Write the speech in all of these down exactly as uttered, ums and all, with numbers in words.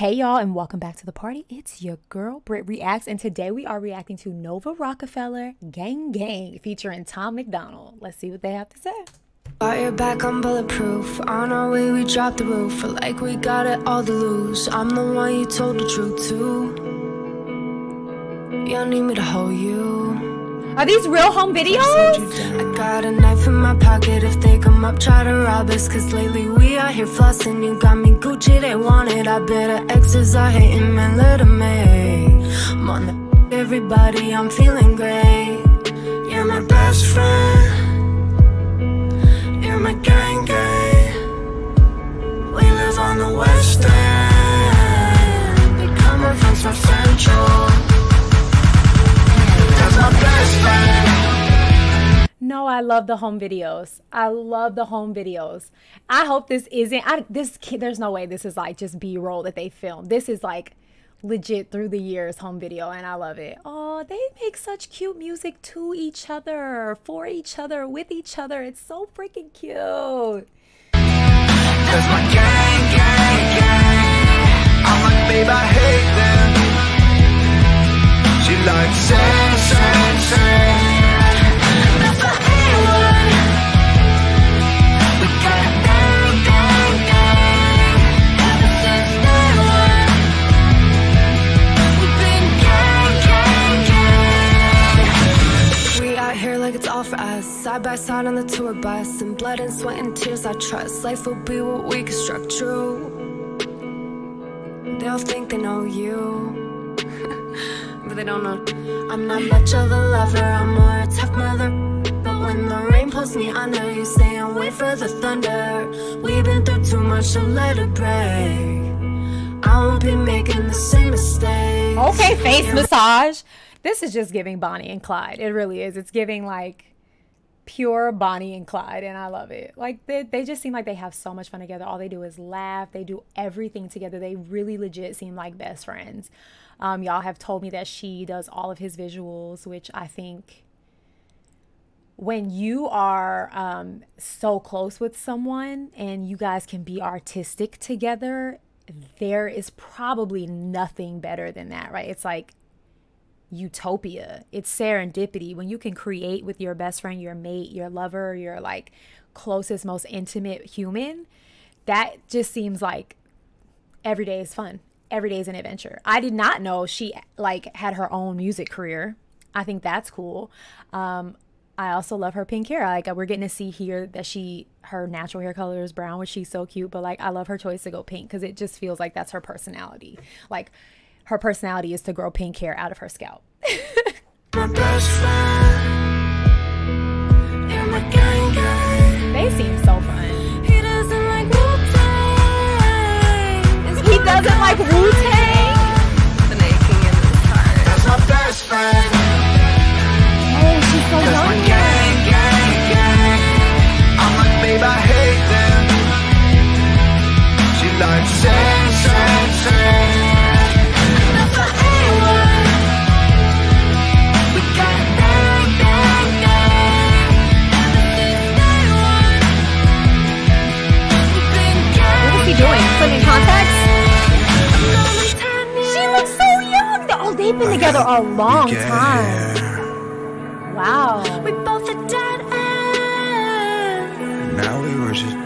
Hey y'all, and welcome back to the party. It's your girl Britt Reacts, and today we are reacting to Nova Rockefeller Gang Gang featuring Tom McDonald. Let's see what they have to say. Got your back, I'm bulletproof. On our way, we dropped the roof. Feel like we got it all to lose. I'm the one you told the truth to. Y'all need me to hold you. Are these real home videos? I got a knife in my pocket. If they come up, try to rob us. Cause lately we are here flossing. You got me Gucci, they want it. I better exercise, hating man, little me. I'm on the everybody, I'm feeling great. You're my best friend. My gang gang, we live on the west end. They coming from South Central. That's my best friend. No, I love the home videos. I love the home videos. I hope this isn't. I this there's no way this is like just B-roll that they filmed. This is like legit through the years home video, and I love it. Oh, they make such cute music to each other, for each other, with each other. It's so freaking cute. That's my gang, gang, gang. I'm like, babe, I hate them. She likes sand, sand, sand. That's my A one. We got a gang, gang, gang. Ever since day one. It's all for us, side by side on the tour bus. And blood and sweat and tears, I trust life will be what we construct true. They'll think they know you, but they don't know. I'm not much of a lover, I'm more a tough mother. But when the rain pulls me under, you say I'm wait for the thunder. We've been through too much, so let it break. I won't be making the same mistakes. Okay, face massage. This is just giving Bonnie and Clyde. It really is. It's giving like pure Bonnie and Clyde, and I love it. Like they, they just seem like they have so much fun together. All they do is laugh. They do everything together. They really legit seem like best friends. Um, y'all have told me that she does all of his visuals, which I think when you are um, so close with someone and you guys can be artistic together, there is probably nothing better than that, right? It's like utopia. It's serendipity when you can create with your best friend, your mate, your lover, your like closest, most intimate human. That just seems like every day is fun, every day is an adventure. I did not know she like had her own music career. I think that's cool. um I also love her pink hair. Like we're getting to see here that she, her natural hair color is brown, which she's so cute, but like I love her choice to go pink because it just feels like that's her personality. Like her personality is to grow pink hair out of her scalp. My best friend, you're my gang gang. They seem so fun. He doesn't like Wu-Tang. He doesn't like Wu-Tang. The making in his heart. That's my best friend. Oh, she's so young. My gang gang gang. I'm like, babe, I hate them. She likes sand, sand, sand. They've been together a long time. Here. Wow. We both are dead ends. Now we were just.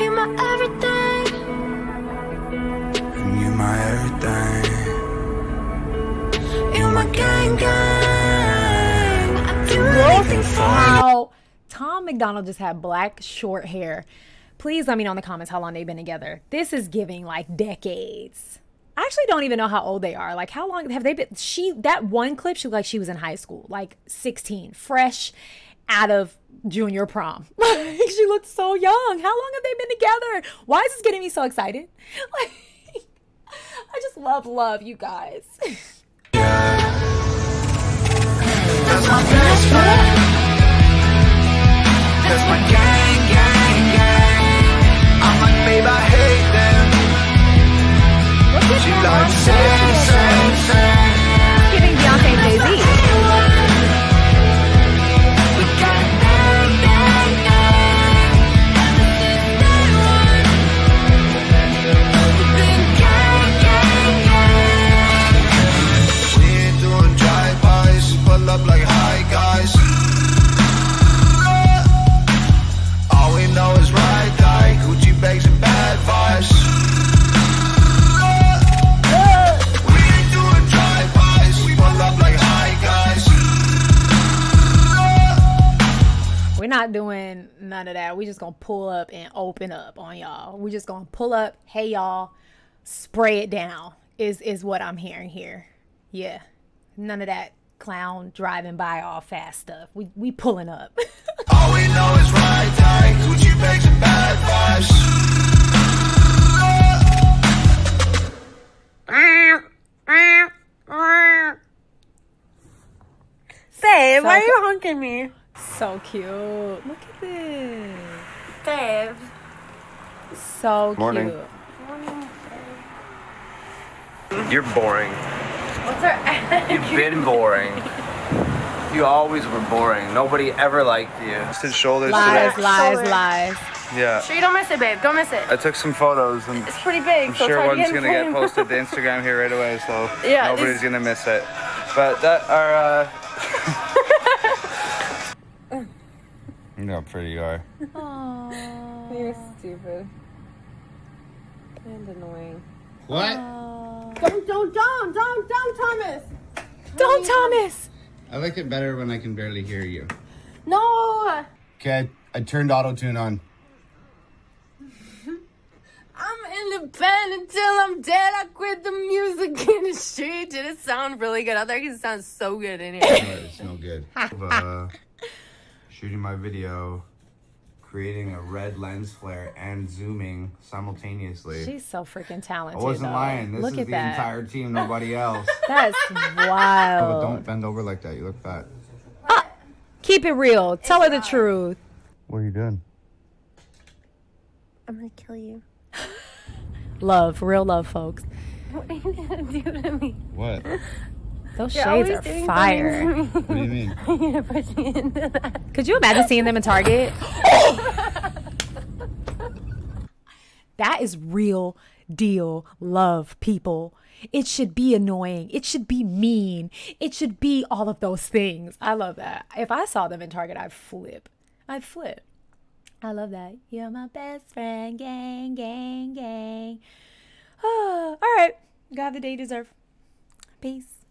You're my everything. And you're my everything. You're my gang gang. I do everything for you. Wow. Tom McDonald just had black short hair. Please let me know in the comments how long they've been together. This is giving like decades. I actually don't even know how old they are. Like, how long have they been? She, that one clip, she looked like she was in high school, like sixteen, fresh out of junior prom. Like, she looked so young. How long have they been together? Why is this getting me so excited? Like, I just love, love you guys. That's my best friend. That's my gang, gang, gang. I'm like, babe, I hate them. She likes sand, sand, sand. Giving Beyonce and Jay-Z. We got gang, gang, gang. Ever since day one. doing none of that. We just gonna pull up and open up on y'all. We just gonna pull up. Hey y'all, spray it down is is what I'm hearing here. Yeah, none of that clown driving by all fast stuff. We we pulling up. All we know is right tight. Gucci bags and bad vibes. Babe, why are you honking me? So cute. Look at this. Babe. So Morning. cute. Morning. Babe. You're boring. What's our attitude? You've been boring. You always were boring. Nobody ever liked you. Did shoulders lies, today. Lies, shoulders. lies. Yeah. Sure, you don't miss it, babe. Don't miss it. I took some photos. And it's pretty big. I'm so sure one's going to get posted to Instagram here right away, so yeah, nobody's going to miss it. But that are... Uh, you know how pretty you are. Aww. You're stupid and annoying. What? Aww. Don't, don't, don't, don't, don't, Thomas. Don't, Thomas. I like it better when I can barely hear you. No. Okay, I turned auto-tune on. I'm independent till I'm dead. I quit the music industry. Did it sound really good out there? It sounds so good in here. No, it's no good. Uh, shooting my video, creating a red lens flare, and zooming simultaneously. She's so freaking talented. I wasn't though. lying. This look is at the that. entire team, nobody else. That's wild. Oh, don't bend over like that. You look fat. Uh, keep it real. Tell her the truth. What are you doing? I'm gonna kill you. Love, real love, folks. What are you gonna do to me? What? Those You're shades are fire. What do you mean? I'm gonna push me into that. Could you imagine seeing them in Target? That is real deal love, people. It should be annoying. It should be mean. It should be all of those things. I love that. If I saw them in Target, I'd flip. I'd flip. I love that. You're my best friend, gang, gang, gang. Oh, all right. God, the day deserved. Peace.